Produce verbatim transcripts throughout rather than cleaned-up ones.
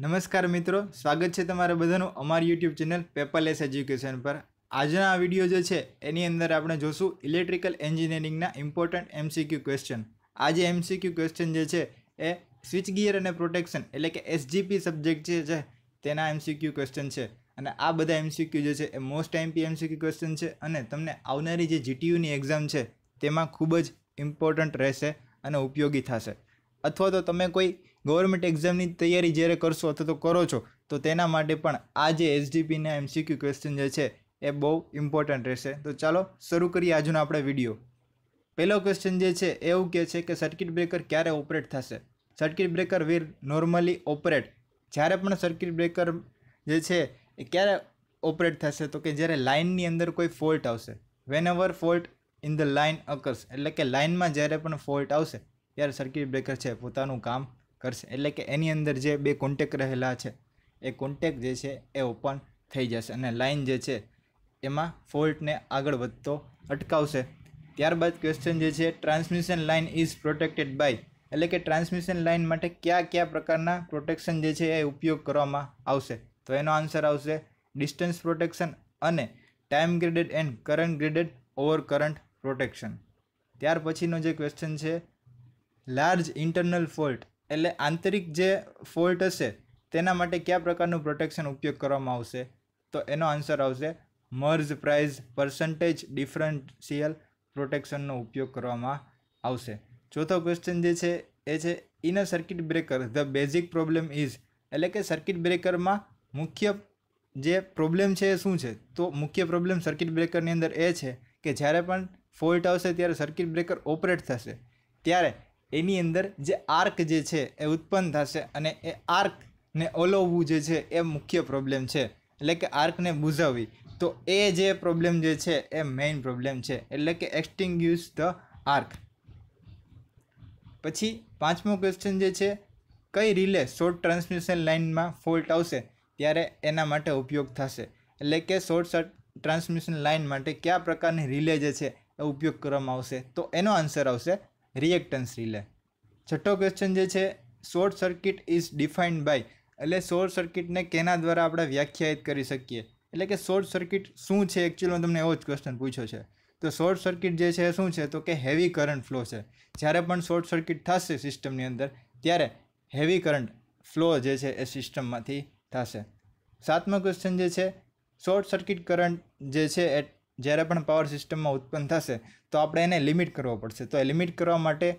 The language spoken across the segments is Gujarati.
नमस्कार मित्रों, स्वागत है तमारा बधानु अमारी यूट्यूब चैनल पेपरलेस एज्युकेशन पर। आज ना वीडियो जो है एनी अंदर आपणे जोशुं इलेक्ट्रिकल एंजीनियरिंग ना इम्पोर्टंट एमसीक्यू क्वेश्चन। आज एमसीक्यू क्वेश्चन जे छे ए स्विच गियर अने प्रोटेक्शन एटले के एसजीपी सब्जेक्ट है तेना एमसीक्यू क्वेश्चन है। अने आ बधा एमसीक्यू जो है मोस्ट एमपी एमसीक्यू क्वेश्चन है अने तमने आवनारी जे जीटीयू नी एक्जाम है तेमां खूब ज इम्पोर्टंट रहेशे अने उपयोगी थशे। अथवा तो तमे कोई गवर्नमेंट एग्जामनी तैयारी જ્યારે કરશો અથવા તો કરો છો તો તેના માટે પણ આ જે એસજીપીના એમસીક્યુ ક્વેશ્ચન જે છે એ બહુ ઇમ્પોર્ટન્ટ રહેશે। તો ચાલો શરૂ કરીએ આજનો આપણે વિડીયો। પહેલો ક્વેશ્ચન જે છે એવું કહે છે કે સર્કિટ બ્રેકર ક્યારે ઓપરેટ થશે? Circuit breaker will normally operate, જ્યારે પણ સર્કિટ બ્રેકર જે છે એ ક્યારે ઓપરેટ થશે તો કે જ્યારે લાઇનની અંદર કોઈ ફોલ્ટ આવશે। Whenever fault in the line occurs, એટલે કે લાઇનમાં જ્યારે પણ ફોલ્ટ આવશે ત્યારે સર્કિટ બ્રેકર છે પોતાનું કામ કરશે, એટલે કે એની અંદર જે બે કોન્ટેક રહેલા છે એ કોન્ટેક જે છે એ ઓપન થઈ જશે અને લાઇન જે છે એમાં ફોલ્ટને આગળ વધતો અટકાવશે। ત્યારબાદ ક્વેશ્ચન જે છે transmission line is protected by, એટલે કે ટ્રાન્સમિશન લાઇન માટે કયા કયા પ્રકારના પ્રોટેક્શન જે છે એ ઉપયોગ કરવામાં આવશે? તો એનો આન્સર આવશે ડિસ્ટન્સ પ્રોટેક્શન અને time graded and current graded over current protection. ત્યાર પછીનો જે ક્વેશ્ચન છે લાર્જ ઇન્ટરનલ ફોલ્ટ, એટલે આંતરિક જે ફોલ્ટ હશે તેના માટે કયા પ્રકારનું પ્રોટેક્શન ઉપયોગ કરવામાં આવશે? તો એનો આન્સર આવશે મર્જ પ્રાઇસ પર્સન્ટેજ ડિફરન્શિયલ પ્રોટેક્શનનો ઉપયોગ કરવામાં આવશે। ચોથો ક્વેશ્ચન જે છે એ છે in a circuit breaker the basic problem is, એટલે કે સર્કિટ બ્રેકરમાં મુખ્ય જે પ્રોબ્લેમ છે એ શું છે? તો મુખ્ય પ્રોબ્લેમ સર્કિટ બ્રેકરની અંદર એ છે કે જ્યારે પણ ફોલ્ટ આવશે ત્યારે સર્કિટ બ્રેકર ઓપરેટ થશે ત્યારે એની અંદર જે આર્ક જે છે એ ઉત્પન્ન થશે અને એ આર્કને ઓલવવું જે છે એ મુખ્ય પ્રોબ્લેમ છે, એટલે કે આર્કને બુઝાવવી। તો એ જે પ્રોબ્લેમ જે છે એ મેઇન પ્રોબ્લેમ છે, એટલે કે એક્સટિંગ્યુશ ધ આર્ક। પછી પાંચમો ક્વેશ્ચન જે છે કઈ રિલે શોર્ટ ટ્રાન્સમિશન લાઇનમાં ફોલ્ટ આવશે ત્યારે એના માટે ઉપયોગ થશે, એટલે કે શોર્ટ ટ્રાન્સમિશન લાઇન માટે કયા પ્રકારની રિલે જે છે એ ઉપયોગ કરવામાં આવશે? તો એનો આન્સર આવશે રિએક્ટન્સ રિલે। છઠ્ઠો ક્વેશ્ચન જે છે short circuit is defined by, એટલે શોર્ટ સર્કિટને કેના દ્વારા આપણે વ્યાખ્યાયિત કરી શકીએ? એટલે કે શોર્ટ સર્કિટ શું છે? એકચ્યુઅલમાં તમને એવો જ ક્વેશ્ચન પૂછ્યો છે। તો શોર્ટ સર્કિટ જે છે શું છે? તો કે હેવી કરંટ ફ્લો છે। જ્યારે પણ શોર્ટ સર્કિટ થશે સિસ્ટમની અંદર ત્યારે હેવી કરંટ ફ્લો જે છે એ સિસ્ટમમાંથી થશે। સાતમો ક્વેશ્ચન જે છે શોર્ટ સર્કિટ કરંટ જે છે એ જ્યારે પણ પાવર સિસ્ટમમાં ઉત્પન્ન થશે તો આપણે એને લિમિટ કરવો પડશે, તો એ લિમિટ કરવા માટે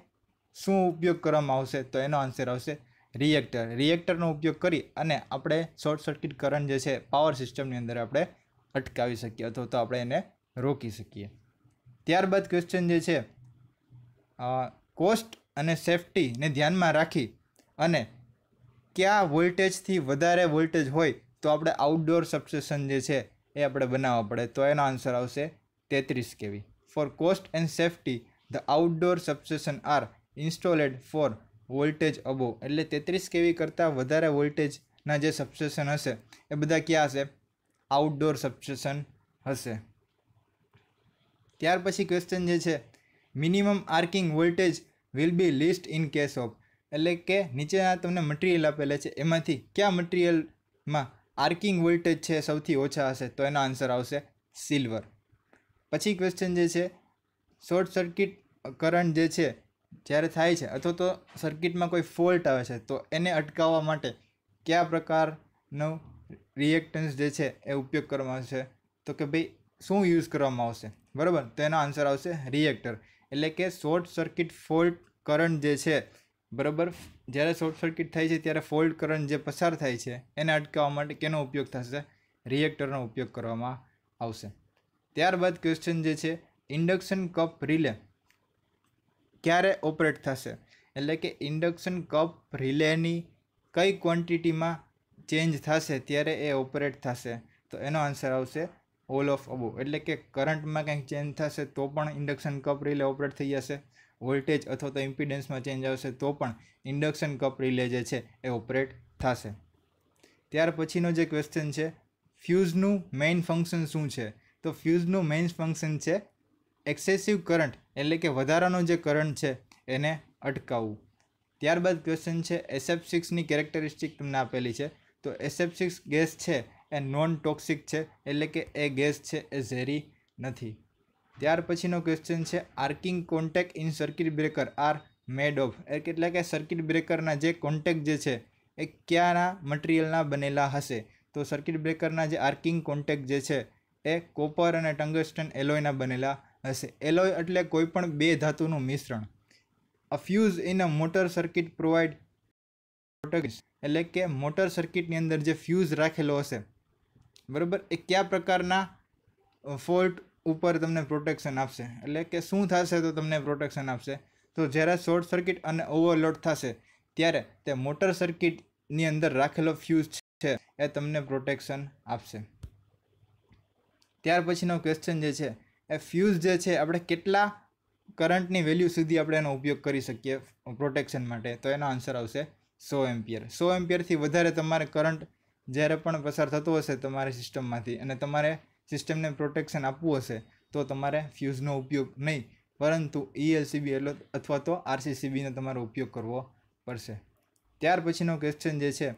શું ઉપયોગ કરવામાં આવશે? તો એનો આન્સર આવશે રિએક્ટર। રિએક્ટરનો ઉપયોગ કરી અને આપણે શોર્ટ સર્કિટ કરંટ જે છે પાવર સિસ્ટમની અંદર આપણે અટકાવી શકીએ અથવા તો આપણે એને રોકી શકીએ। ત્યારબાદ ક્વેશ્ચન જે છે કોસ્ટ અને સેફ્ટીને ધ્યાનમાં રાખી અને કયા વોલ્ટેજથી વધારે વોલ્ટેજ હોય તો આપણે આઉટડોર સબસ્ટેશન જે છે એ આપણે બનાવવા પડે, તો એનો આન્સર આવશે તેત્રીસ kV. For cost and safety the outdoor substation are installed for voltage above, એટલે તેત્રીસ કેવી કરતાં વધારે વોલ્ટેજના જે સબસ્ટેશન હશે એ બધા ક્યાં હશે? આઉટડોર સબસ્ટેશન હશે। ત્યાર પછી ક્વેશ્ચન જે છે minimum arcing voltage will be least in case of, એટલે કે નીચેના તમને મટીરિયલ આપેલા છે એમાંથી કયા મટીરિયલમાં આર્કિંગ વોલ્ટેજ છે સૌથી ઓછા હશે? તો એનો આન્સર આવશે સિલ્વર। પછી ક્વેશ્ચન જે છે શોર્ટ સર્કિટ કરંટ જે છે જ્યારે થાય છે અથવા તો સર્કિટમાં કોઈ ફોલ્ટ આવે છે તો એને અટકાવવા માટે કયા પ્રકારનો રિએક્ટન્સ જે છે એ ઉપયોગ કરવામાં આવશે? તો કે ભાઈ શું યુઝ કરવામાં આવશે? બરાબર, તો એનો આન્સર આવશે રિએક્ટર, એટલે કે શોર્ટ સર્કિટ ફોલ્ટ કરંટ જે છે બરાબર જ્યારે શોર્ટ સર્કિટ થાય છે ત્યારે ફોલ્ટ કરંટ જે પસાર થાય છે એને અટકાવવા માટે કેનો ઉપયોગ થશે? રિએક્ટરનો ઉપયોગ કરવામાં આવશે। ત્યારબાદ ક્વેશ્ચન જે છે ઇન્ડક્શન કપ રિલે ક્યારે ઓપરેટ થશે, એટલે કે ઇન્ડક્શન કપ રિલેની કઈ ક્વોન્ટિટીમાં ચેન્જ થશે ત્યારે એ ઓપરેટ થશે? તો એનો આન્સર આવશે ઓલ ઓફ અબોવ, એટલે કે કરંટમાં કંઈક ચેન્જ થશે તો પણ ઇન્ડક્શન કપ રિલે ઓપરેટ થઈ જશે, વોલ્ટેજ અથવા તો ઇમ્પિડન્સમાં ચેન્જ આવશે તો પણ ઇન્ડક્શન કપ રિલે જે છે એ ઓપરેટ થશે। ત્યાર પછીનો જે ક્વેશ્ચન છે ફ્યુઝનું મેઇન ફંક્શન શું છે? તો ફ્યુઝનું મેઇન ફંક્શન છે એક્સેસિવ કરંટ, એટલે કે વધારાનો જે કરંટ છે એને અટકાવવું। ત્યારબાદ ક્વેશ્ચન છે એસ એફ સિક્સની કેરેક્ટરિસ્ટિક તમને આપેલી છે તો એસ એફ સિક્સ ગેસ છે એ નોન ટોક્સિક છે એટલે કે એ ગેસ છે એ ઝેરી નથી। ત્યાર પછીનો ક્વેશ્ચન છે arcing contact in circuit breaker are made of એટલે કે સર્કિટ બ્રેકરના જે કોન્ટેક્ટ જે છે એ ક્યાંના મટીરિયલના બનેલા હશે તો સર્કિટ બ્રેકરના જે આર્કિંગ કોન્ટેક્ટ જે છે એ કોપર અને ટંગસ્ટન એલોયના બનેલા હશે। એલોય એટલે કોઈપણ બે ધાતુનું મિશ્રણ। A fuse in a motor circuit provide એટલે કે મોટર સર્કિટની અંદર જે ફ્યુઝ રાખેલો હશે બરાબર એ કયા પ્રકારના ફોલ્ટ ઉપર તમને પ્રોટેક્શન આપશે એટલે કે શું થશે તો તમને પ્રોટેક્શન આપશે તો જ્યારે શોર્ટ સર્કિટ અને ઓવરલોડ થશે ત્યારે તે મોટર સર્કિટની અંદર રાખેલો ફ્યુઝ છે એ તમને પ્રોટેક્શન આપશે। ત્યાર પછીનો ક્વેશ્ચન જે છે એ ફ્યુઝ જે છે આપણે કેટલા કરંટની વેલ્યુ સુધી આપણે એનો ઉપયોગ કરી શકીએ પ્રોટેક્શન માટે તો એનો આન્સર આવશે સો એમ્પિયર। સો એમ્પિયરથી વધારે તમારે કરંટ જ્યારે પણ પસાર થતો હશે તમારી સિસ્ટમમાંથી અને તમારે સિસ્ટમને પ્રોટેક્શન આપવું હશે તો તમારે ફ્યુઝનો ઉપયોગ નહીં પરંતુ ઈ એલ સી બી એટલે અથવા તો આર સી સી બીનો તમારો ઉપયોગ કરવો પડશે। ત્યાર પછીનો ક્વેશ્ચન જે છે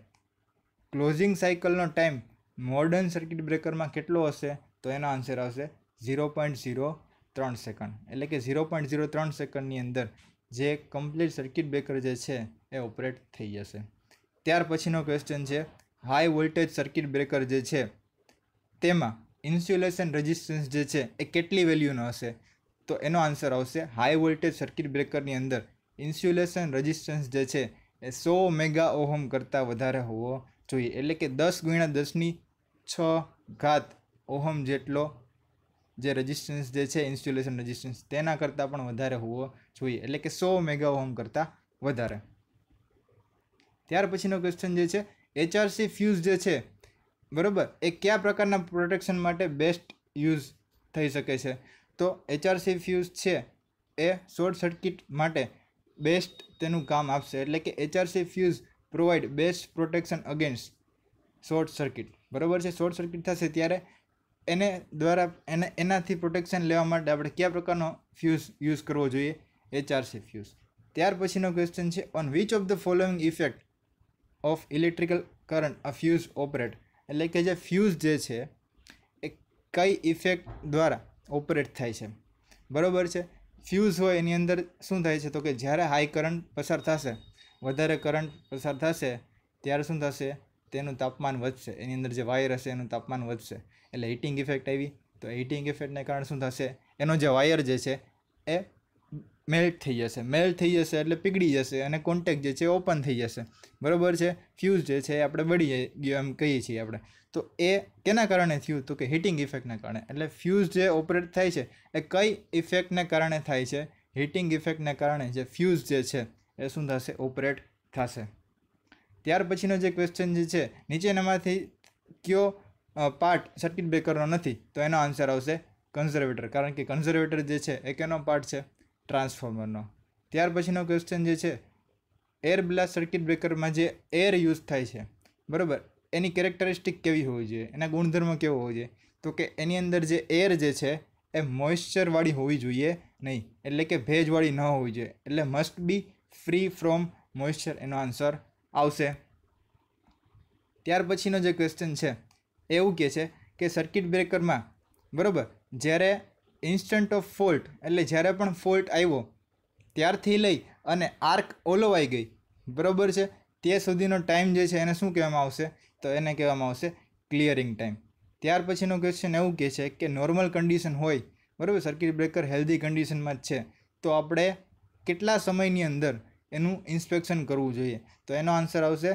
ક્લોઝિંગ સાયકલનો ટાઈમ મોડર્ન સર્કિટ બ્રેકરમાં કેટલો હશે તો એનો આન્સર આવશે ઝીરો પોઈન્ટ ઝીરો ત્રણ સેકન્ડ એટલે કે ઝીરો પોઈન્ટ ઝીરો ત્રણ સેકન્ડની અંદર જે કમ્પ્લીટ સર્કિટ બ્રેકર જે છે એ ઓપરેટ થઈ જશે। ત્યાર પછીનો ક્વેશ્ચન છે હાઈ વોલ્ટેજ સર્કિટ બ્રેકર જે છે તેમાં ઇન્સ્યુલેશન રેઝિસ્ટન્સ જે છે એ કેટલી વેલ્યુનો હશે તો એનો આન્સર આવશે હાઈ વોલ્ટેજ સર્કિટ બ્રેકરની અંદર ઇન્સ્યુલેશન રેઝિસ્ટન્સ જે છે એ સો મેગા ઓહમ કરતાં વધારે હોવો જોઈએ એટલે કે દસ ગુણ્યા દસની છ ઘાત ઓહમ જેટલો જે રેઝિસ્ટન્સ જે છે ઇન્સ્યુલેશન રેઝિસ્ટન્સ તેના કરતાં પણ વધારે હોવો જોઈએ એટલે કે સો મેગા ઓહમ કરતાં વધારે। ત્યાર પછીનો ક્વેશ્ચન જે છે એચઆરસી ફ્યુઝ જે છે બરાબર એ કયા પ્રકારના પ્રોટેક્શન માટે બેસ્ટ યુઝ થઈ શકે છે તો એચઆરસી ફ્યુઝ છે એ શોર્ટ સર્કિટ માટે બેસ્ટ તેનું કામ આપશે એટલે કે HRC fuse provide best protection against short circuit બરાબર છે। શોર્ટ સર્કિટ થશે ત્યારે એને દ્વારા એને એનાથી પ્રોટેક્શન લેવા માટે આપણે કયા પ્રકારનો ફ્યુઝ યુઝ કરવો જોઈએ એચઆરસી ફ્યુઝ। ત્યાર પછીનો ક્વેશ્ચન છે on which of the following effect of electrical current a fuse operate એટલે કે જે ફ્યુઝ જે છે એ કઈ ઇફેક્ટ દ્વારા ઓપરેટ થાય છે બરાબર છે। ફ્યુઝ હોય એની અંદર શું થાય છે તો કે જ્યારે હાઈ કરંટ પસાર થશે વધારે કરંટ પસાર થશે ત્યારે શું થશે તેનું તાપમાન વધશે એની અંદર જે વાયર હશે એનું તાપમાન વધશે એટલે હીટિંગ ઇફેક્ટ આવી તો હીટિંગ ઇફેક્ટને કારણે શું થશે એનો જે વાયર જે છે એ મેલ્ટ થઈ જશે મેલ્ટ થઈ જશે એટલે પીગળી જશે અને કોન્ટેક્ટ જે છે ઓપન થઈ જશે બરાબર છે। ફ્યુઝ જે છે આપણે બળી ગયો એમ કહીએ છીએ આપણે તો એ કેના કારણે થયું તો કે હીટિંગ ઇફેક્ટના કારણે એટલે ફ્યુઝ જે ઓપરેટ થાય છે એ કઈ ઇફેક્ટને કારણે થાય છે હીટિંગ ઇફેક્ટને કારણે જે ફ્યુઝ જે છે એ શું થશે ઓપરેટ થશે। ત્યાર પછીનો જે ક્વેશ્ચન જે છે નીચેનામાંથી કયો પાર્ટ સર્કિટ બ્રેકરનો નથી તો એનો આન્સર આવશે કન્ઝર્વેટર કારણ કે કન્ઝર્વેટર જે છે એ કેનો પાર્ટ છે ટ્રાન્સફોર્મરનો। ત્યાર પછીનો ક્વેશ્ચન જે છે એર બ્લાસ્ટ સર્કિટ બ્રેકરમાં જે એર યુઝ થાય છે બરાબર એની કેરેક્ટરિસ્ટિક કેવી હોવી જોઈએ એના ગુણધર્મ કેવો હોવો જોઈએ તો કે એની અંદર જે એર જે છે એ મોઇશ્ચરવાળી હોવી જોઈએ નહીં એટલે કે ભેજવાળી ન હોવી જોઈએ એટલે must be free from moisture એનો આન્સર આવશે। ત્યાર પછીનો જે ક્વેશ્ચન છે એવું કહે છે કે સર્કિટ બ્રેકરમાં બરાબર જ્યારે ઇન્સ્ટન્ટ ઓફ ફોલ્ટ એટલે જ્યારે પણ ફોલ્ટ આવ્યો ત્યારથી લઈ અને આર્ક ઓલવાઈ ગઈ બરાબર છે તે સુધીનો ટાઈમ જે છે એને શું કહેવામાં આવશે તો એને કહેવામાં આવશે ક્લિયરિંગ ટાઈમ। ત્યાર પછીનો ક્વેશ્ચન એવું કહે છે કે નોર્મલ કન્ડિશન હોય બરાબર સર્કિટ બ્રેકર હેલ્ધી કન્ડિશનમાં જ છે તો આપણે કેટલા સમયની અંદર એનું ઇન્સ્પેક્શન કરવું જોઈએ તો એનો આન્સર આવશે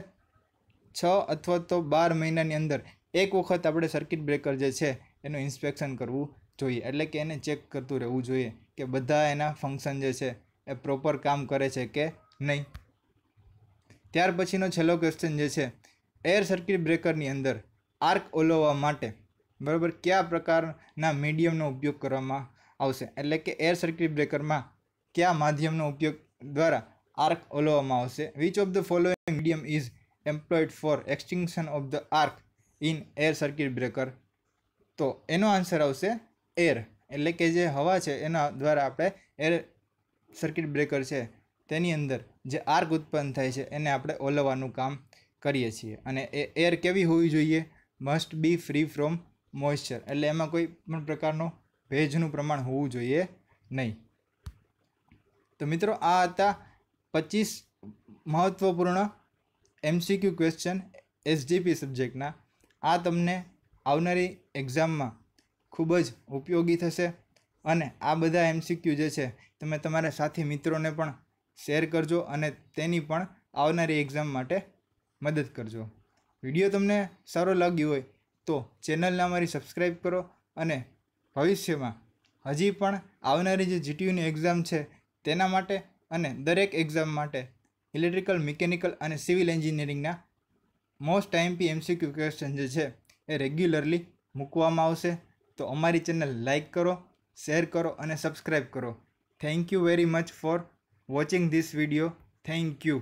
છ અથવા તો બાર મહિનાની અંદર એક વખત આપણે સર્કિટ બ્રેકર જે છે એનું ઇન્સ્પેક્શન કરવું જોઈએ એટલે કે એને ચેક કરતું રહેવું જોઈએ કે બધા એના ફંક્શન જે છે એ પ્રોપર કામ કરે છે કે નહીં। ત્યાર પછીનો છેલ્લો ક્વેશ્ચન જે છે એર સર્કિટ બ્રેકરની અંદર આર્ક ઓલવવા માટે બરાબર કયા પ્રકારના મીડિયમનો ઉપયોગ કરવામાં આવશે એટલે કે એર સર્કિટ બ્રેકરમાં કયા માધ્યમનો ઉપયોગ દ્વારા આર્ક ઓલવવામાં આવશે। Which of the following medium is employed for extinction of the arc in air circuit breaker તો એનો આન્સર આવશે એર એટલે કે જે હવા છે એના દ્વારા આપણે એર સર્કિટ બ્રેકર છે તેની અંદર જે આર્ક ઉત્પન્ન થાય છે એને આપણે ઓલવવાનું કામ કરીએ છીએ। અને એ એર કેવી હોવી જોઈએ? Must be free from moisture, એટલે એમાં કોઈ પણ પ્રકારનો ભેજનું પ્રમાણ હોવું જોઈએ નહીં। તો મિત્રો આ હતા પચીસ મહત્ત્વપૂર્ણ એમસીક્યુ ક્વેશ્ચન એસજીપી સબ્જેક્ટના। આ તમને આવનારી એક્ઝામમાં ખૂબ જ ઉપયોગી થશે અને આ બધા એમસીક્યુ જે છે તમે તમારા સાથી મિત્રોને પણ શેર કરજો અને તેની પણ આવનારી એક્ઝામ માટે મદદ કરજો। વિડીયો તમને સારો લાગ્યો હોય તો ચેનલને અમારી સબસ્ક્રાઈબ કરો અને ભવિષ્યમાં હજી પણ આવનારી જે જીટીયુની એક્ઝામ છે તેના માટે અને દરેક એક્ઝામ માટે ઇલેક્ટ્રિકલ, મિકેનિકલ અને સિવિલ એન્જિનિયરિંગના મોસ્ટ ટાઈમપી એમસીક્યુ ક્વેશ્ચન જે છે એ રેગ્યુલરલી મૂકવામાં આવશે। તો અમારી ચેનલ લાઇક કરો, શેર કરો અને સબસ્ક્રાઈબ કરો। Thank you very much for watching this video. Thank you.